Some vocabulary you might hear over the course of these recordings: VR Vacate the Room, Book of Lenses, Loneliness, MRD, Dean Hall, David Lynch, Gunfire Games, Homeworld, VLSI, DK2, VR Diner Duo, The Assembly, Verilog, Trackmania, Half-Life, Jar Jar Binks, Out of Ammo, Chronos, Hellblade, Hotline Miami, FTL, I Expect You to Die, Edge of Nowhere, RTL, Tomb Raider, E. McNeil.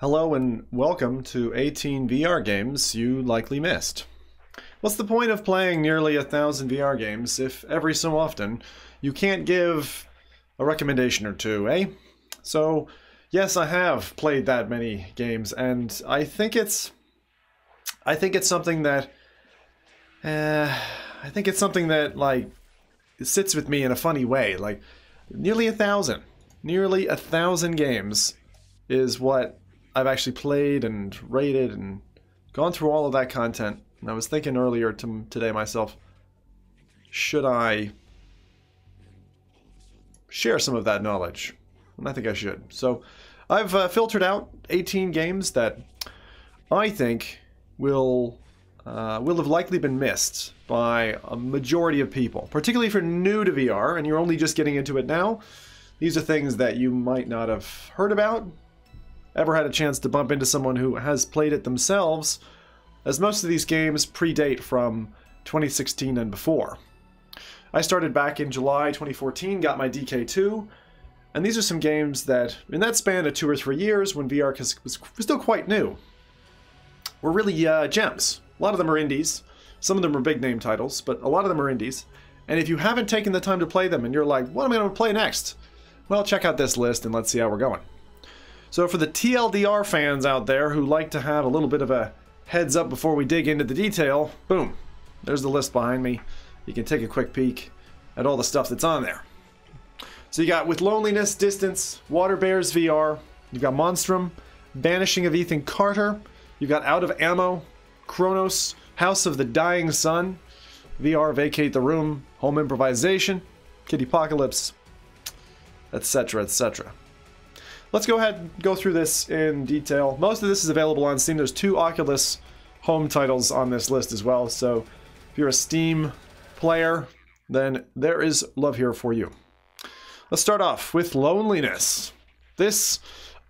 Hello and welcome to 18 VR games you likely missed. What's the point of playing nearly 1,000 VR games if every so often you can't give a recommendation or two, eh? So yes, I have played that many games, and I think it's something that like it sits with me in a funny way. Like nearly a thousand games is what I've actually played and rated and gone through all of that content. And I was thinking earlier today myself, should I share some of that knowledge? And I think I should. So I've filtered out 18 games that I think will have likely been missed by a majority of people, particularly if you're new to VR and you're only just getting into it now. These are things that you might not have heard about, ever had a chance to bump into someone who has played it themselves, as most of these games predate from 2016 and before. I started back in July 2014, got my DK2, and these are some games that, in that span of 2 or 3 years, when VR was still quite new, were really gems. A lot of them are indies, some of them are big name titles, but a lot of them are indies, and if you haven't taken the time to play them and you're like, what am I going to play next? Well, check out this list and let's see how we're going. So for the TLDR fans out there who like to have a little bit of a heads up before we dig into the detail, boom, there's the list behind me. You can take a quick peek at all the stuff that's on there. So you got With Loneliness, Distance, Water Bears VR, you've got Monstrum, Vanishing of Ethan Carter, you've got Out of Ammo, Chronos, House of the Dying Sun, VR Vacate the Room, Home Improvisation, Kittypocalypse, etc., etc. Let's go ahead and go through this in detail. Most of this is available on Steam. There's 2 Oculus Home titles on this list as well, so if you're a Steam player, then there is love here for you. Let's start off with Loneliness. This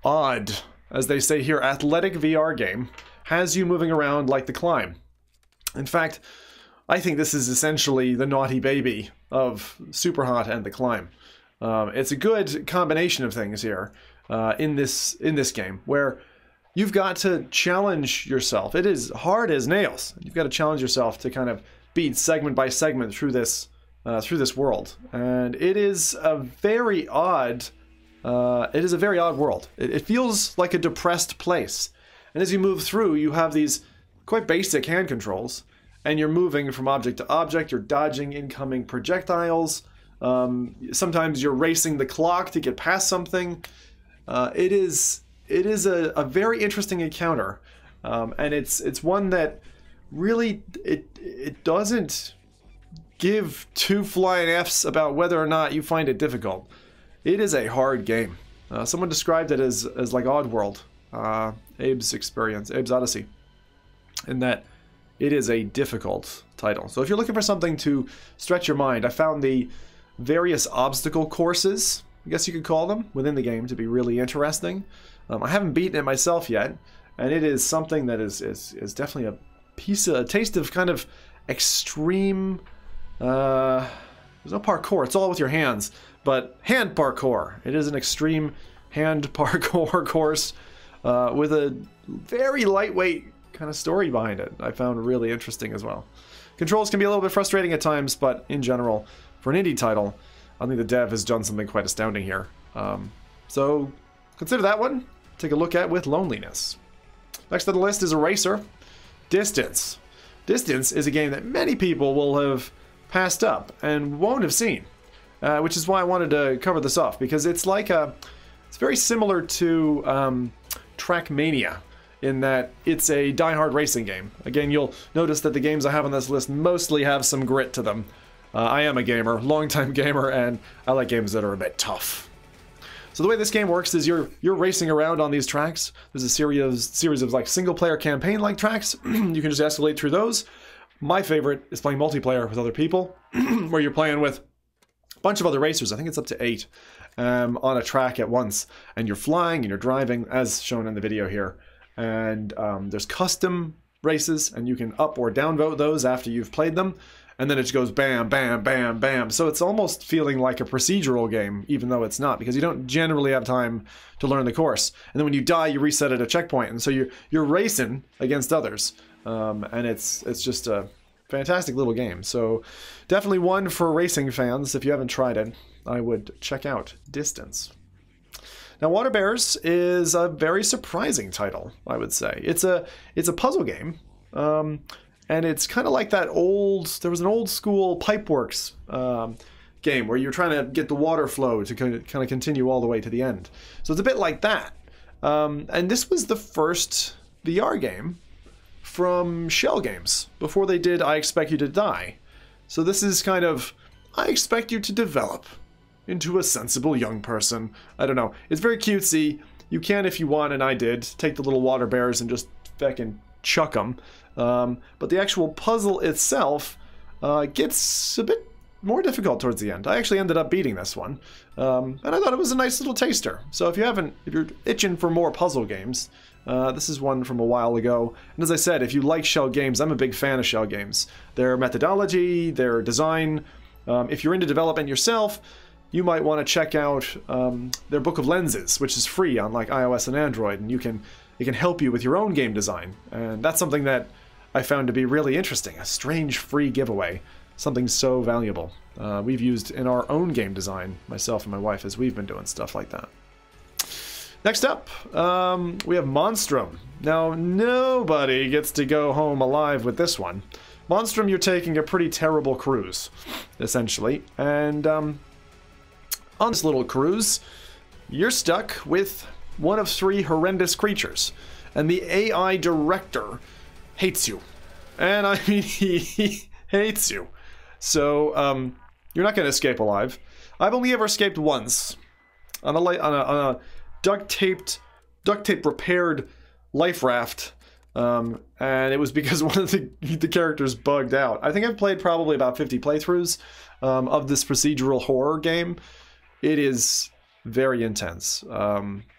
odd, as they say here, athletic VR game has you moving around like The Climb. In fact, I think this is essentially the naughty baby of Superhot and The Climb. It's a good combination of things here in this game, where you've got to challenge yourself. It is hard as nails. You've got to challenge yourself to kind of beat segment by segment through this world, and it is a very odd world. It feels like a depressed place, and as you move through, you have these quite basic hand controls, and you're moving from object to object. You're dodging incoming projectiles. Sometimes you're racing the clock to get past something. It is a very interesting encounter, and it's one that really it doesn't give two flying F's about whether or not you find it difficult. It is a hard game. Someone described it as like Oddworld, Abe's Odyssey, in that it is a difficult title. So if you're looking for something to stretch your mind, I found the various obstacle courses, I guess you could call them, within the game to be really interesting. I haven't beaten it myself yet, and it is something that is definitely a taste of kind of extreme, there's no parkour, it's all with your hands, but hand parkour. It is an extreme hand parkour course with a very lightweight kind of story behind it. I found really interesting as well. Controls can be a little bit frustrating at times, but in general, for an indie title, I think the dev has done something quite astounding here. So consider that one. Take a look at With Loneliness. Next on the list is Eraser. Distance. Distance is a game that many people will have passed up and won't have seen, which is why I wanted to cover this off, because it's very similar to Trackmania, in that it's a die-hard racing game. Again, you'll notice that the games I have on this list mostly have some grit to them. I am a gamer, long-time gamer, and I like games that are a bit tough. So the way this game works is you're racing around on these tracks. There's a series of like single-player campaign-like tracks. You can just escalate through those. My favorite is playing multiplayer with other people, where you're playing with a bunch of other racers. I think it's up to 8 on a track at once, and you're flying and you're driving, as shown in the video here. And there's custom races, and you can up or downvote those after you've played them. and then it just goes bam, bam, bam, bam. So it's almost feeling like a procedural game, even though it's not, because you don't generally have time to learn the course. And then when you die, you reset at a checkpoint, and so you're racing against others. And it's just a fantastic little game. So definitely one for racing fans. If you haven't tried it, I would check out Distance. Now, Water Bears is a very surprising title, I would say. It's a puzzle game, and it's kind of like that old... There was an old school Pipeworks game where you're trying to get the water flow to kind of continue all the way to the end. So it's a bit like that. And this was the first VR game from Shell Games before they did I Expect You to Die. So this is kind of... I expect you to develop into a sensible young person. I don't know. It's very cutesy. You can, if you want, and I did, take the little water bears and just fucking chuck them. But the actual puzzle itself gets a bit more difficult towards the end. I actually ended up beating this one. And I thought it was a nice little taster. So if you haven't, if you're itching for more puzzle games, this is one from a while ago. And as I said, if you like Shell Games, I'm a big fan of Shell Games. Their methodology, their design. If you're into development yourself, you might want to check out their Book of Lenses, which is free on like iOS and Android, and it can help you with your own game design. And that's something that I found to be really interesting, a strange free giveaway, something so valuable. We've used in our own game design, myself and my wife, as we've been doing stuff like that. Next up, we have Monstrum. Now, nobody gets to go home alive with this one. Monstrum, you're taking a pretty terrible cruise, essentially, and on this little cruise, you're stuck with one of three horrendous creatures, and the AI director hates you. And I mean, he hates you. So you're not going to escape alive. I've only ever escaped once on a duct tape repaired life raft. And it was because one of the characters bugged out. I think I've played probably about 50 playthroughs of this procedural horror game. It is very intense. I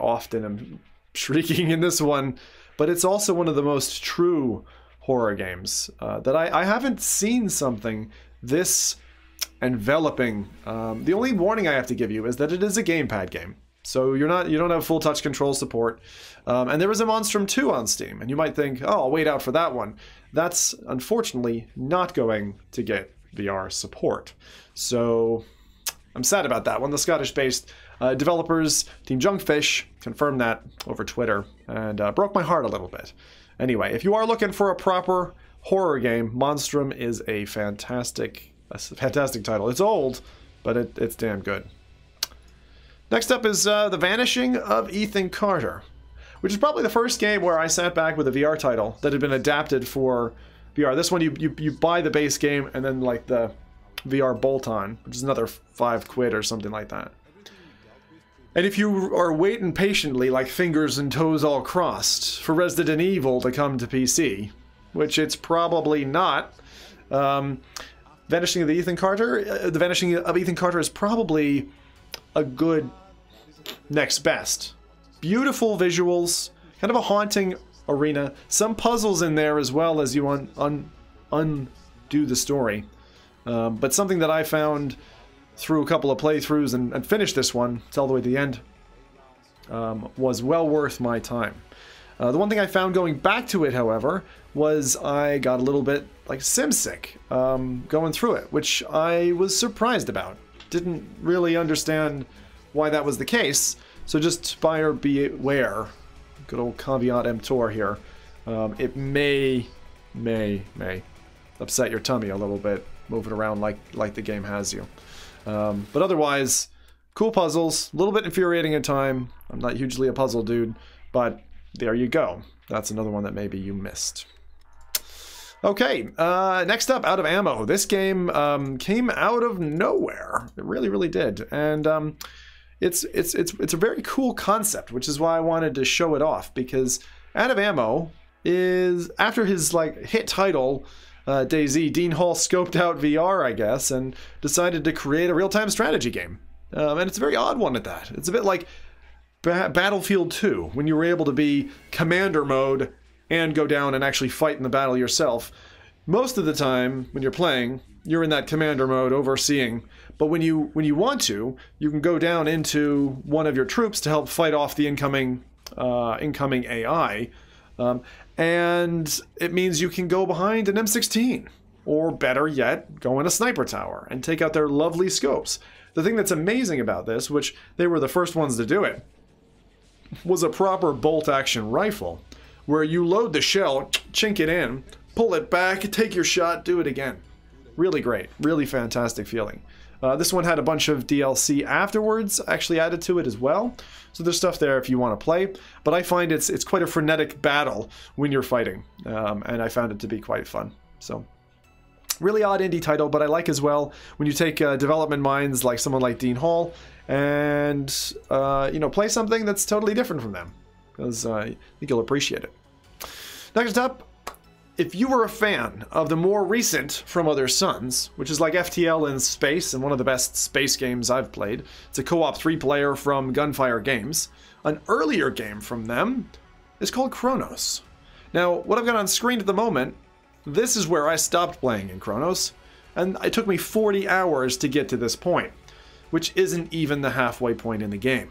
often am shrieking in this one, but it's also one of the most true horror games that I haven't seen something this enveloping. The only warning I have to give you is that it is a gamepad game. So you don't have full touch control support. And there is a Monstrum 2 on Steam, and you might think, oh, I'll wait out for that one. That's unfortunately not going to get VR support. So I'm sad about that one. The Scottish-based developers, Team Junkfish, confirmed that over Twitter and broke my heart a little bit. Anyway, if you are looking for a proper horror game, Monstrum is a fantastic title. It's old, but it's damn good. Next up is The Vanishing of Ethan Carter, which is probably the first game where I sat back with a VR title that had been adapted for VR. This one, you buy the base game and then like the VR bolt-on, which is another £5 or something like that. And if you are waiting patiently, like fingers and toes all crossed, for Resident Evil to come to PC, which it's probably not, The Vanishing of Ethan Carter is probably a good next best. Beautiful visuals, kind of a haunting arena, some puzzles in there as well as you undo the story, but something that I found through a couple of playthroughs and finished this one, it's all the way to the end, was well worth my time. The one thing I found going back to it, however, was I got a little bit like simsick going through it, which I was surprised about. Didn't really understand why that was the case, so just buyer beware. Good old caveat emptor here. It may upset your tummy a little bit, moving around like the game has you. But otherwise, cool puzzles, a little bit infuriating at time. I'm not hugely a puzzle dude, but there you go. That's another one that maybe you missed. Okay, next up, Out of Ammo. This game came out of nowhere. It really, really did. And it's a very cool concept, which is why I wanted to show it off, because Out of Ammo is, after his like hit title, DayZ, Dean Hall scoped out VR, I guess, and decided to create a real-time strategy game. And it's a very odd one at that. It's a bit like Battlefield 2, when you were able to be commander mode and go down and actually fight in the battle yourself. most of the time when you're playing, you're in that commander mode overseeing. But when you want to, you can go down into one of your troops to help fight off the incoming AI. And it means you can go behind an M16, or better yet, go in a sniper tower and take out their lovely scopes. The thing that's amazing about this, which they were the first ones to do it, was a proper bolt-action rifle, where you load the shell, chink it in, pull it back, take your shot, do it again. Really great, really fantastic feeling. This one had a bunch of DLC afterwards actually added to it as well, so there's stuff there if you want to play. But I find it's quite a frenetic battle when you're fighting, and I found it to be quite fun. So, really odd indie title, but I like as well when you take development minds like someone like Dean Hall and you know, play something that's totally different from them, because I think you'll appreciate it. Next up, if you were a fan of the more recent From Other Suns, which is like FTL in space and one of the best space games I've played, it's a co-op 3-player from Gunfire Games. An earlier game from them is called Chronos. Now, what I've got on screen at the moment, this is where I stopped playing in Chronos, and it took me 40 hours to get to this point, which isn't even the halfway point in the game.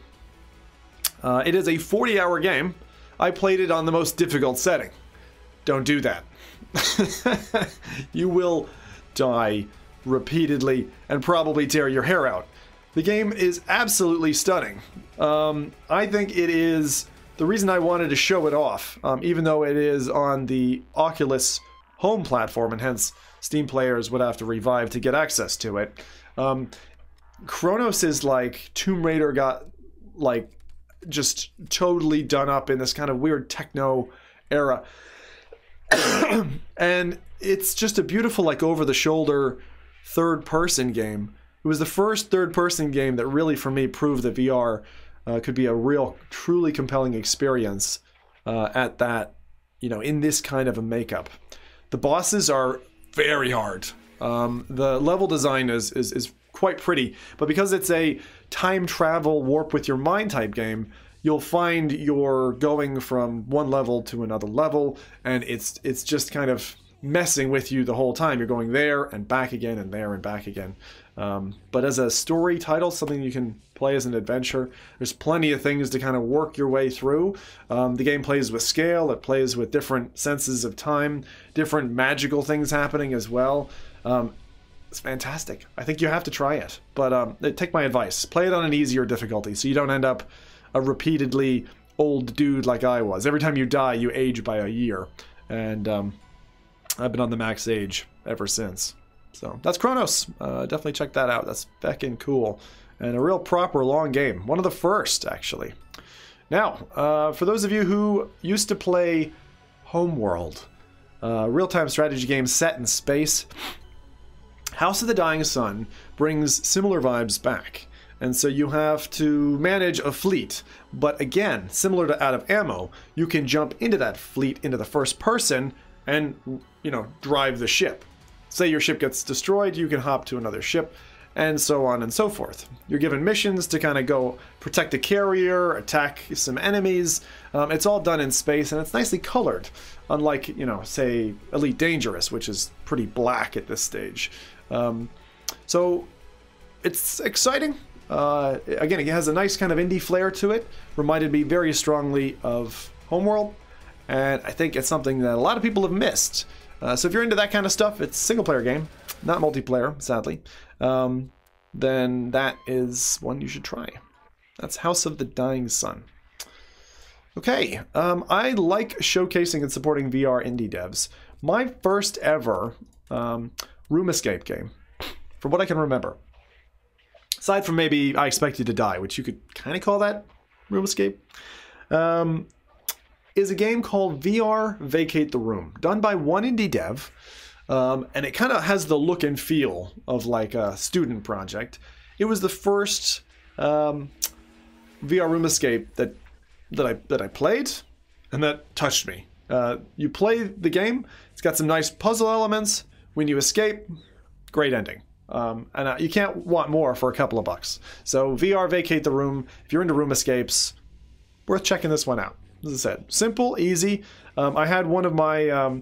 It is a 40-hour game. I played it on the most difficult setting. Don't do that. You will die repeatedly and probably tear your hair out. The game is absolutely stunning. I think it is the reason I wanted to show it off, even though it is on the Oculus home platform, and hence Steam players would have to revive to get access to it. Chronos is like Tomb Raider got like just totally done up in this kind of weird techno era. And it's just a beautiful, like, over-the-shoulder third-person game. It was the first third-person game that really, for me, proved that VR could be a real, truly compelling experience at that, you know, in this kind of a makeup. The bosses are very hard. The level design is quite pretty, but because it's a time travel, warp with your mind type game, you'll find you're going from one level to another level, and it's just kind of messing with you the whole time. You're going there and back again and there and back again. But as a story title, something you can play as an adventure, there's plenty of things to kind of work your way through. The game plays with scale. It plays with different senses of time, different magical things happening as well. It's fantastic. I think you have to try it. But take my advice. Play it on an easier difficulty so you don't end up a repeatedly old dude like I was. Every time you die, you age by a year. And I've been on the max age ever since. So that's Chronos. Definitely check that out. That's feckin' cool. And a real proper long game. One of the first, actually. Now, for those of you who used to play Homeworld, a real-time strategy game set in space, House of the Dying Sun brings similar vibes back. And so you have to manage a fleet. But again, similar to Out of Ammo, you can jump into that fleet, into the first person, and, you know, drive the ship. Say your ship gets destroyed, you can hop to another ship, and so on and so forth. You're given missions to kind of go protect a carrier, attack some enemies. It's all done in space, and it's nicely colored. Unlike, you know, say, Elite Dangerous, which is pretty black at this stage. So it's exciting. Again, it has a nice kind of indie flair to it. Reminded me very strongly of Homeworld, and I think it's something that a lot of people have missed. So if you're into that kind of stuff, it's a single-player game, not multiplayer, sadly. Then that is one you should try. That's House of the Dying Sun. Okay, I like showcasing and supporting VR indie devs. My first ever room escape game, from what I can remember, aside from maybe I Expect You to Die, which you could kind of call that room escape, is a game called VR Vacate the Room, done by one indie dev, and it kind of has the look and feel of like a student project. It was the first VR room escape that I played, and that touched me. You play the game, it's got some nice puzzle elements. When you escape, great ending. And you can't want more for a couple of bucks. So VR Vacate the Room, if you're into room escapes, worth checking this one out. as I said, simple, easy. I had one of my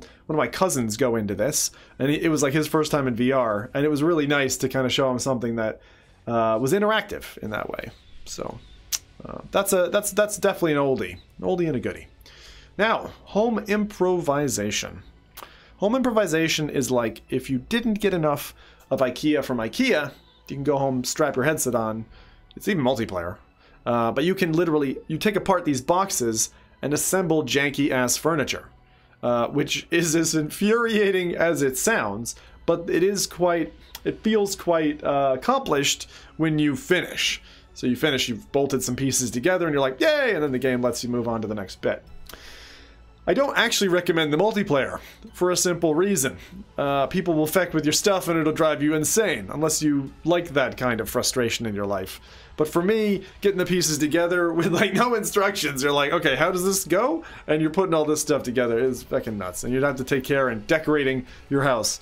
cousins go into this, and it was like his first time in VR, and it was really nice to kind of show him something that was interactive in that way. So that's definitely an oldie and a goodie. Now, Home Improvisation. Home Improvisation is like, if you didn't get enough of Ikea from Ikea, you can go home, strap your headset on. It's even multiplayer. But you can literally, you take apart these boxes and assemble janky-ass furniture, which is as infuriating as it sounds, but it is quite, it feels quite accomplished when you finish. So you finish, you've bolted some pieces together, and you're like, yay! And then the game lets you move on to the next bit. I don't actually recommend the multiplayer, for a simple reason. People will feck with your stuff and it'll drive you insane, unless you like that kind of frustration in your life. But for me, getting the pieces together with like no instructions, you're like, okay, how does this go? And you're putting all this stuff together, it's feckin' nuts. And you'd have to take care in decorating your house.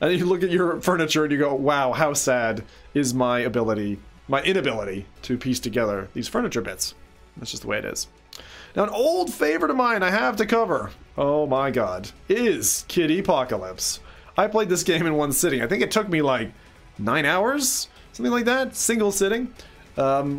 And you look at your furniture and you go, wow, how sad is my ability, my inability to piece together these furniture bits. That's just the way it is. Now, an old favorite of mine I have to cover, oh my god, is Kittypocalypse. I played this game in one sitting. I think it took me like 9 hours, something like that, single sitting,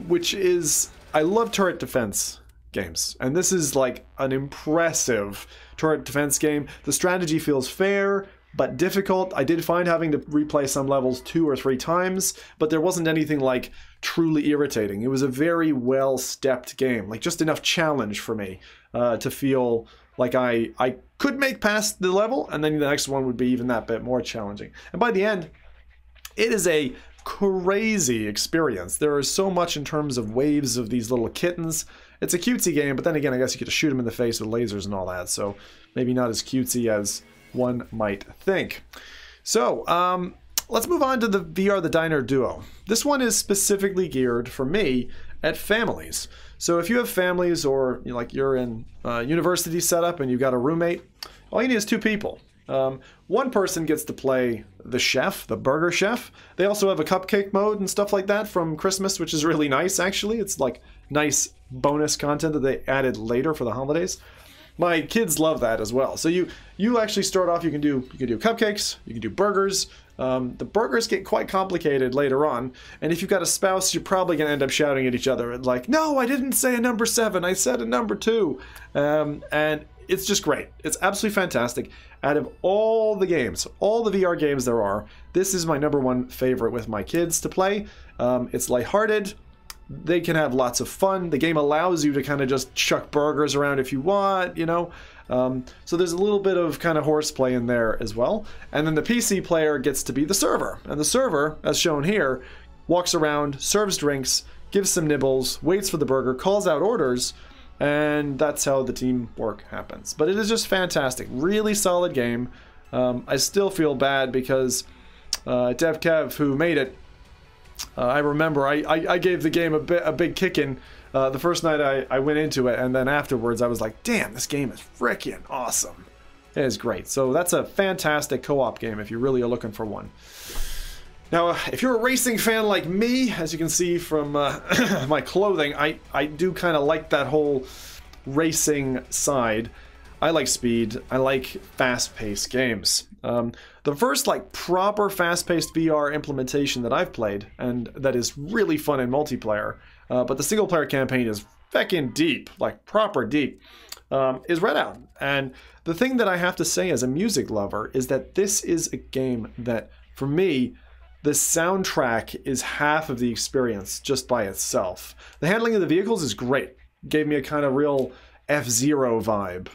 which is, I love turret defense games, and this is like an impressive turret defense game. The strategy feels fair, but difficult. I did find having to replay some levels 2 or 3 times, but there wasn't anything like truly irritating. It was a very well stepped game, like just enough challenge for me to feel like I could make past the level, and then the next one would be even that bit more challenging. And by the end, it is a crazy experience. There is so much in terms of waves of these little kittens. It's a cutesy game, but then again, I guess you get to shoot them in the face with lasers and all that, so maybe not as cutesy as one might think. So let's move on to the VR The Diner Duo. This one is specifically geared for me at families. So if you have families, or you know, like you're in university setup and you've got a roommate, all you need is 2 people. One person gets to play the chef, the burger chef. They also have a cupcake mode and stuff like that from Christmas, which is really nice actually. It's like nice bonus content that they added later for the holidays. My kids love that as well. So you actually start off, you can do cupcakes, you can do burgers. The burgers get quite complicated later on, and if you've got a spouse, you're probably gonna end up shouting at each other and like, no, I didn't say a number 7, I said a number 2. And it's just great. It's absolutely fantastic. Out of all the games, all the VR games there are, this is my number 1 favorite with my kids to play. It's lighthearted. They can have lots of fun. The game allows you to kind of just chuck burgers around if you want, you know. So there's a little bit of kind of horseplay in there as well. And then the PC player gets to be the server. And the server, as shown here, walks around, serves drinks, gives some nibbles, waits for the burger, calls out orders, and that's how the teamwork happens. But it is just fantastic. Really solid game. I still feel bad because Dev Kev, who made it, I remember I gave the game a big kick in the first night I went into it, and then afterwards I was like, damn, this game is freaking awesome. It is great. So that's a fantastic co-op game if you really are looking for one. Now, if you're a racing fan like me, as you can see from my clothing, I do kind of like that whole racing side. I like speed. I like fast-paced games. The first like proper fast-paced VR implementation that I've played, and that is really fun in multiplayer, but the single-player campaign is feckin' deep, like proper deep, is Redout. And the thing that I have to say as a music lover is that this is a game that, for me, the soundtrack is half of the experience just by itself. The handling of the vehicles is great. It gave me a kind of real F-Zero vibe.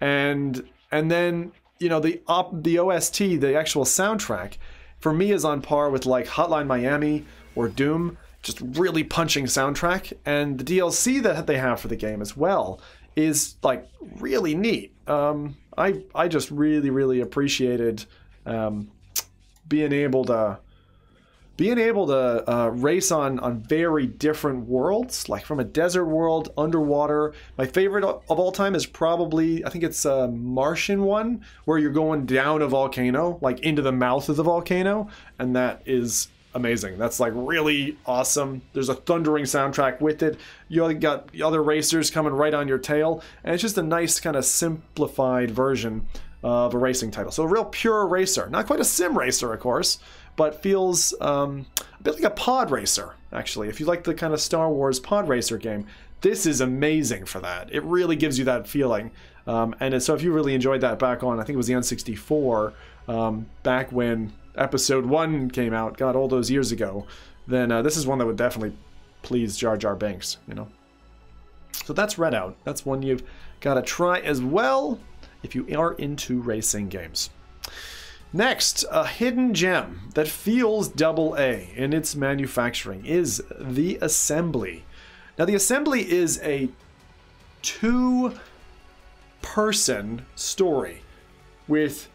And then, you know, the OST, the actual soundtrack, for me is on par with like Hotline Miami or Doom, just really punching soundtrack. And the DLC that they have for the game as well is like really neat. I just really appreciated being able to race on very different worlds, like from a desert world, underwater. My favorite of all time is probably, I think it's a Martian one, where you're going down a volcano, like into the mouth of the volcano, and that is amazing. That's like really awesome. There's a thundering soundtrack with it. You got other racers coming right on your tail, and it's just a nice kind of simplified version of a racing title. So a real pure racer, not quite a sim racer, of course, but feels a bit like a pod racer, actually. If you like the kind of Star Wars pod racer game, this is amazing for that. It really gives you that feeling. And so if you really enjoyed that back on, I think it was the N64, back when Episode 1 came out, God, all those years ago, then this is one that would definitely please Jar Jar Binks, you know? So that's Redout. That's one you've got to try as well if you are into racing games. Next, a hidden gem that feels AA in its manufacturing is The Assembly. Now, The Assembly is a two-person story with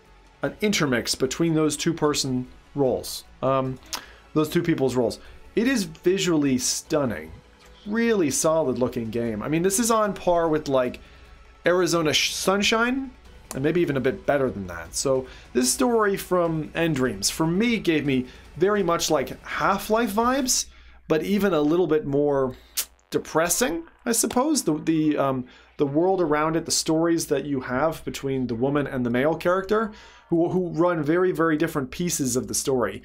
an intermix between those two-person roles, those two people's roles. It is visually stunning, really solid-looking game. I mean, this is on par with, like, Arizona Sunshine, and maybe even a bit better than that. So this story from Endreams, for me, gave me very much like Half-Life vibes, but even a little bit more depressing, I suppose. The world around it, the stories that you have between the woman and the male character, who run very, very different pieces of the story,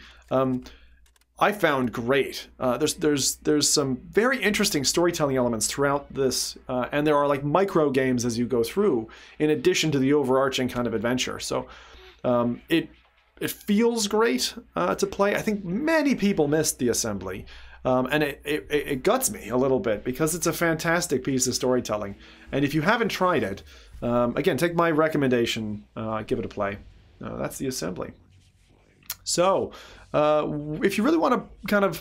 I found great. There's some very interesting storytelling elements throughout this, and there are like micro games as you go through, in addition to the overarching kind of adventure. So it feels great to play. I think many people missed The Assembly, and it guts me a little bit because it's a fantastic piece of storytelling. And if you haven't tried it, again, take my recommendation, give it a play. That's The Assembly. So if you really want to kind of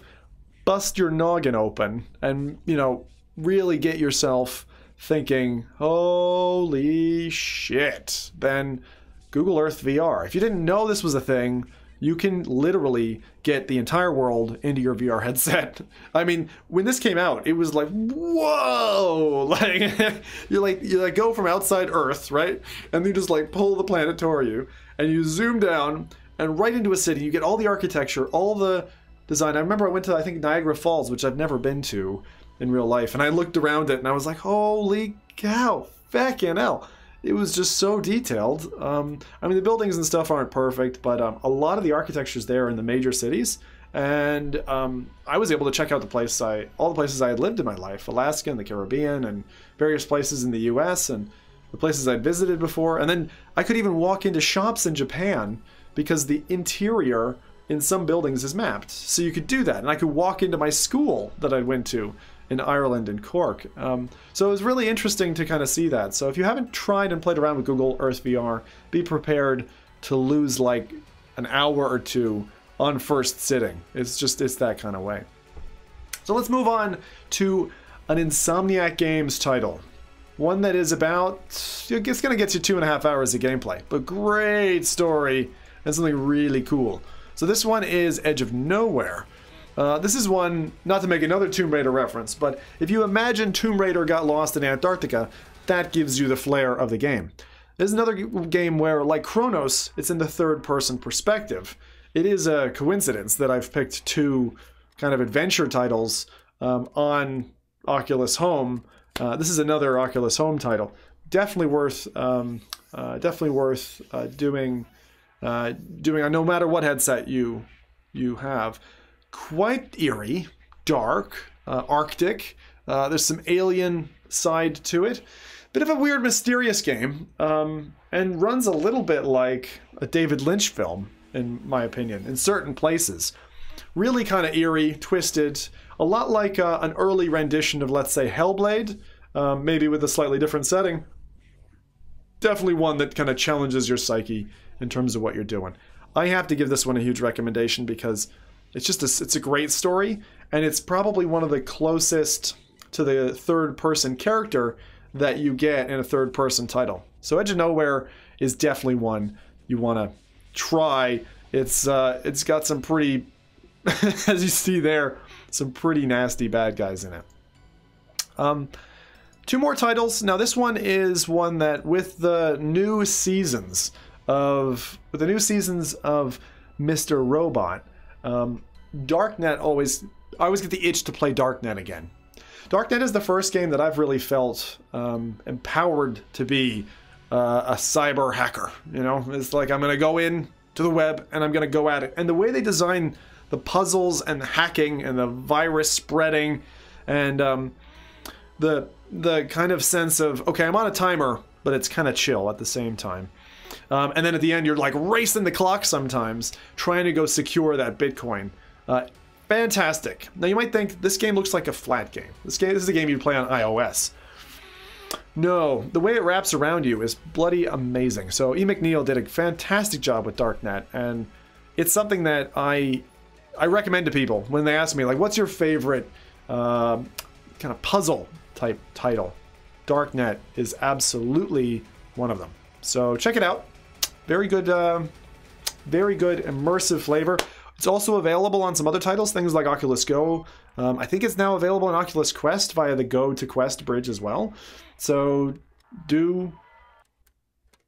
bust your noggin open and, you know, really get yourself thinking, holy shit, then Google Earth VR. If you didn't know this was a thing, you can literally get the entire world into your VR headset. I mean, when this came out, it was like, whoa! Like, you go from outside Earth, right? And you just like pull the planet toward you, and you zoom down, and right into a city. You get all the architecture, all the design. I remember I went to, I think, Niagara Falls, which I've never been to in real life, and I looked around it and I was like, holy cow, feckin' hell. It was just so detailed. I mean, the buildings and stuff aren't perfect, but a lot of the architecture's there in the major cities, and I was able to check out the place all the places I had lived in my life, Alaska and the Caribbean and various places in the US and the places I'd visited before. And then I could even walk into shops in Japan because the interior in some buildings is mapped. So you could do that. And I could walk into my school that I went to in Ireland and Cork. So it was really interesting to kind of see that. So if you haven't tried and played around with Google Earth VR, be prepared to lose like an hour or two on first sitting. It's that kind of way. So let's move on to an Insomniac Games title. One that is about, it's gonna get you 2.5 hours of gameplay, but great story. That's something really cool. So this one is Edge of Nowhere. This is one, not to make another Tomb Raider reference, but if you imagine Tomb Raider got lost in Antarctica, that gives you the flair of the game. There's another game where, like Chronos, it's in the third-person perspective. It is a coincidence that I've picked two kind of adventure titles on Oculus Home. This is another Oculus Home title. Definitely worth doing. Doing on no matter what headset you have. Quite eerie, dark, Arctic. There's some alien side to it. Bit of a weird, mysterious game, and runs a little bit like a David Lynch film, in my opinion, in certain places. Really kind of eerie, twisted, a lot like an early rendition of, let's say, Hellblade, maybe with a slightly different setting. Definitely one that kind of challenges your psyche in terms of what you're doing. I have to give this one a huge recommendation because it's just a great story, and it's probably one of the closest to the third-person character that you get in a third-person title. So Edge of Nowhere is definitely one you want to try. It's got some pretty, as you see there, some pretty nasty bad guys in it. Two more titles. Now this one is one that with the new seasons of Mr. Robot, Darknet always... I always get the itch to play Darknet again. Darknet is the first game that I've really felt empowered to be a cyber hacker. You know, it's like I'm going to go in to the web and I'm going to go at it. And the way they design the puzzles and the hacking and the virus spreading and the kind of sense of, okay, I'm on a timer, but it's kind of chill at the same time. And then at the end, you're like racing the clock sometimes, trying to go secure that Bitcoin. Fantastic. Now you might think this game looks like a flat game. This is a game you play on iOS. No, the way it wraps around you is bloody amazing. So E. McNeil did a fantastic job with Darknet, and it's something that I recommend to people when they ask me, like, what's your favorite kind of puzzle type title? Darknet is absolutely one of them. So check it out. Very good immersive flavor. It's also available on some other titles, things like Oculus Go. I think it's now available on Oculus Quest via the Go to Quest bridge as well. So do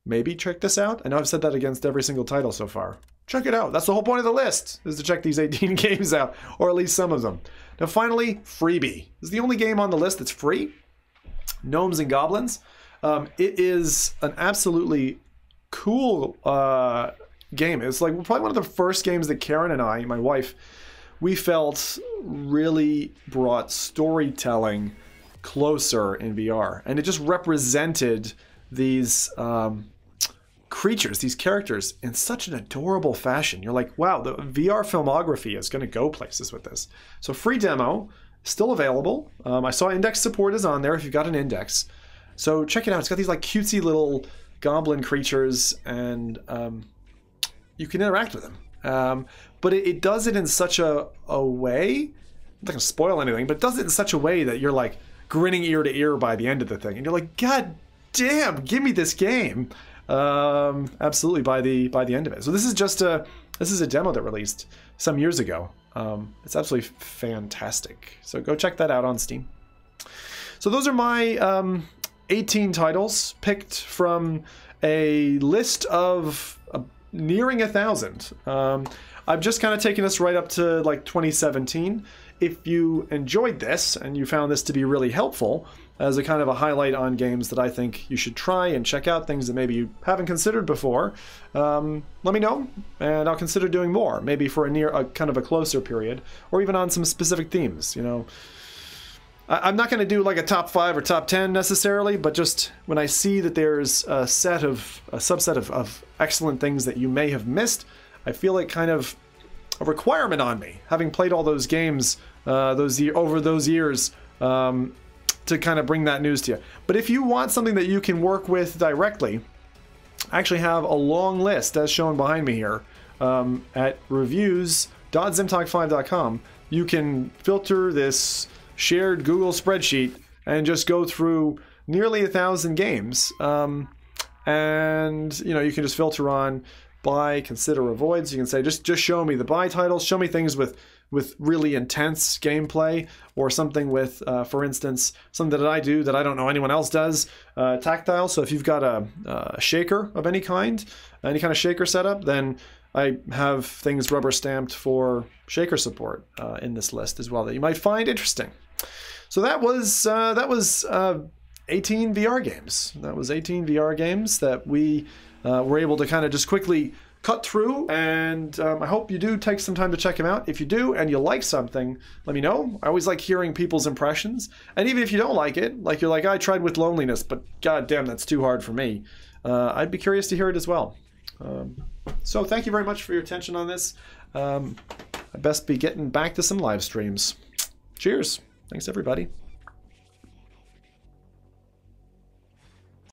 maybe check this out. I know I've said that against every single title so far. Check it out. That's the whole point of the list, is to check these 18 games out, or at least some of them. Now finally, Freebie. This is the only game on the list that's free. Gnomes and Goblins. It is an absolutely cool... game. It's like probably one of the first games that Karen and I, my wife, we felt really brought storytelling closer in VR. And it just represented these creatures, these characters, in such an adorable fashion. You're like, wow, the VR filmography is going to go places with this. So free demo, still available. I saw Index support is on there if you've got an Index. So check it out. It's got these like cutesy little goblin creatures, and... you can interact with them, but it does it in such a way, I'm not gonna spoil anything, but it does it in such a way that you're like grinning ear to ear by the end of the thing, and you're like, God damn, give me this game, absolutely by the end of it. So this is just a demo that released some years ago. It's absolutely fantastic. So go check that out on Steam. So those are my 18 titles picked from a list of. Nearing 1,000. I've just kind of taken us right up to like 2017. If you enjoyed this and you found this to be really helpful as a kind of a highlight on games that I think you should try and check out, things that maybe you haven't considered before, let me know and I'll consider doing more, maybe for a kind of a closer period, or even on some specific themes. You know, I'm not going to do like a top 5 or top 10 necessarily, but just when I see that there's a subset of excellent things that you may have missed, I feel like kind of a requirement on me, having played all those games over those years, to kind of bring that news to you. But if you want something that you can work with directly, I actually have a long list as shown behind me here at reviews.zimtalk5.com. You can filter this shared Google spreadsheet and just go through nearly 1,000 games, and you know, you can just filter on buy, consider, avoid. So you can say just show me the buy titles, show me things with really intense gameplay, or something with for instance, something that I do that I don't know anyone else does, tactile. So if you've got a shaker of any kind of shaker setup, then I have things rubber stamped for shaker support in this list as well that you might find interesting. So that was 18 VR games. That was 18 VR games that we were able to kind of just quickly cut through, and I hope you do take some time to check them out. If you do and you like something, let me know. I always like hearing people's impressions, and even if you don't like it, like you're like, I tried with Loneliness, but goddamn, that's too hard for me. I'd be curious to hear it as well. So thank you very much for your attention on this. I best be getting back to some live streams. Cheers. Thanks, everybody.